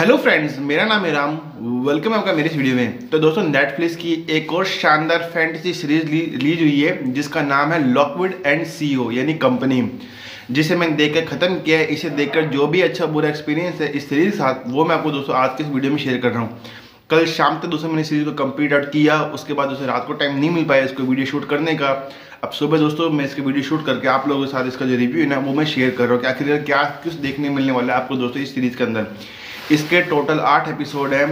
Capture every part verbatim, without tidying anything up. Hello friends, मेरा नाम है राम। वेलकम है आपका मेरे इस वीडियो में। तो दोस्तों, नेटफ्लिक्स की एक और शानदार फैंटेसी सीरीज रिलीज हुई है जिसका नाम है लॉकवुड एंड सीओ यानी कंपनी, जिसे मैंने देखकर ख़त्म किया है। इसे देखकर जो भी अच्छा बुरा एक्सपीरियंस है इस सीरीज के साथ, वो मैं आपको दोस्तों आज के इस वीडियो में शेयर कर रहा हूँ। कल शाम तक दोस्तों मैंने सीरीज को कंप्लीट आउट किया। उसके बाद दोस्तों रात को टाइम नहीं मिल पाया इसको वीडियो शूट करने का। अब सुबह दोस्तों मैं इसकी वीडियो शूट करके आप लोगों के साथ इसका जो रिव्यू है ना वो मैं शेयर कर रहा हूँ कि आखिर क्या कुछ देखने मिलने वाला है आपको दोस्तों इस सीरीज़ के अंदर। इसके टोटल आठ एपिसोड हैं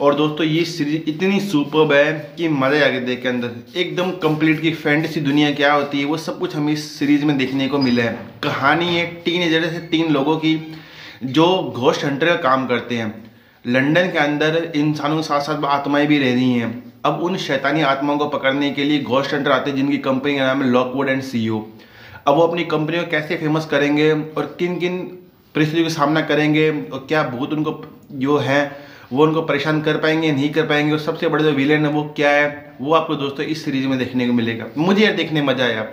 और दोस्तों ये सीरीज इतनी सुपर्ब है कि मज़ा आ गया देख के। अंदर एकदम कंप्लीट की फैंटेसी दुनिया क्या होती है वो सब कुछ हमें इस सीरीज़ में देखने को मिला है। कहानी है टीनेजर से तीन लोगों की जो घोस्ट हंटर का काम करते हैं। लंदन के अंदर इंसानों के साथ साथ आत्माएं भी रह रही हैं। अब उन शैतानी आत्माओं को पकड़ने के लिए घोस्ट हंटर आते हैं जिनकी कंपनी का नाम है लॉकवुड एंड सीओ। अब वो अपनी कंपनी को कैसे फेमस करेंगे और किन किन परिस्थितियों का सामना करेंगे और क्या भूत उनको जो है वो उनको परेशान कर पाएंगे नहीं कर पाएंगे और सबसे बड़ा जो विलेन है वो क्या है, वो आपको दोस्तों इस सीरीज में देखने को मिलेगा। मुझे यार देखने में मजा आया।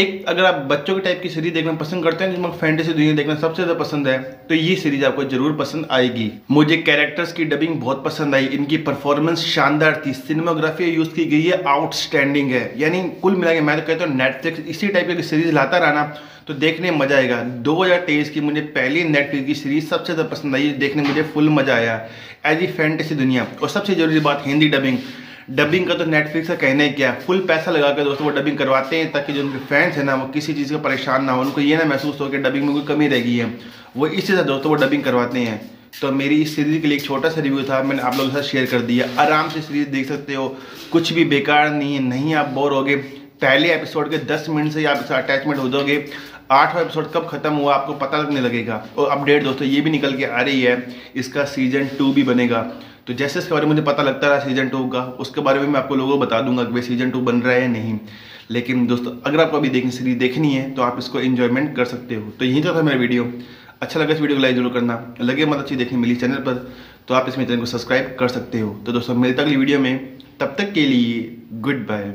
एक अगर आप बच्चों के टाइप की सीरीज देखना पसंद करते हैं जिसमें फैंटेसी दुनिया देखना सबसे ज़्यादा पसंद है तो ये सीरीज आपको जरूर पसंद आएगी। मुझे कैरेक्टर्स की डबिंग बहुत पसंद आई, इनकी परफॉर्मेंस शानदार थी, सिनेमाग्राफी यूज़ की गई है आउटस्टैंडिंग है। यानी कुल मिला के मैं तो कहता हूँ नेटफ्लिक्स इसी टाइप की सीरीज लाता रहना तो देखने में मजा आएगा। दो हज़ार तेईस की मुझे पहली नेटफ्लिक्स की सीरीज सबसे ज़्यादा पसंद आई, देखने मुझे फुल मज़ा आया एज ए फैंटेसी दुनिया। और सबसे जरूरी बात हिंदी डबिंग डबिंग का तो नेटफ्लिक्स का कहना है क्या, फुल पैसा लगा कर दोस्तों वो डबिंग करवाते हैं ताकि जो उनके फैंस हैं ना वो किसी चीज़ का परेशान ना हो, उनको ये ना महसूस हो कि डबिंग में कोई कमी रह गई है, वो इसी तरह दोस्तों वो डबिंग करवाते हैं। तो मेरी इस सीरीज़ के लिए एक छोटा सा रिव्यू था, मैंने आप लोगों के साथ शेयर कर दिया। आराम से सीरीज़ देख सकते हो, कुछ भी बेकार नहीं है, नहीं आप बोर हो गए। पहले एपिसोड के दस मिनट से ही आप इसका अटैचमेंट हो दोगे। आठवां एपिसोड कब खत्म हुआ आपको पता लगने लगेगा। और अपडेट दोस्तों ये भी निकल के आ रही है, इसका सीजन टू भी बनेगा। तो जैसे इसके बारे में मुझे पता लगता रहा सीजन टू का, उसके बारे में मैं आपको लोगों को बता दूंगा कि भाई सीजन टू बन रहा है या नहीं। लेकिन दोस्तों अगर आपको अभी देखनी सीरीज देखनी है तो आप इसको इन्जॉयमेंट कर सकते हो। तो यही तो था मेरा वीडियो। अच्छा लगा इस वीडियो को लाइक जरूर करना। लगे मत अच्छी देखने मिली चैनल पर तो आप इस चैनल को सब्सक्राइब कर सकते हो। तो दोस्तों मिलते अगली वीडियो में, तब तक के लिए गुड बाय।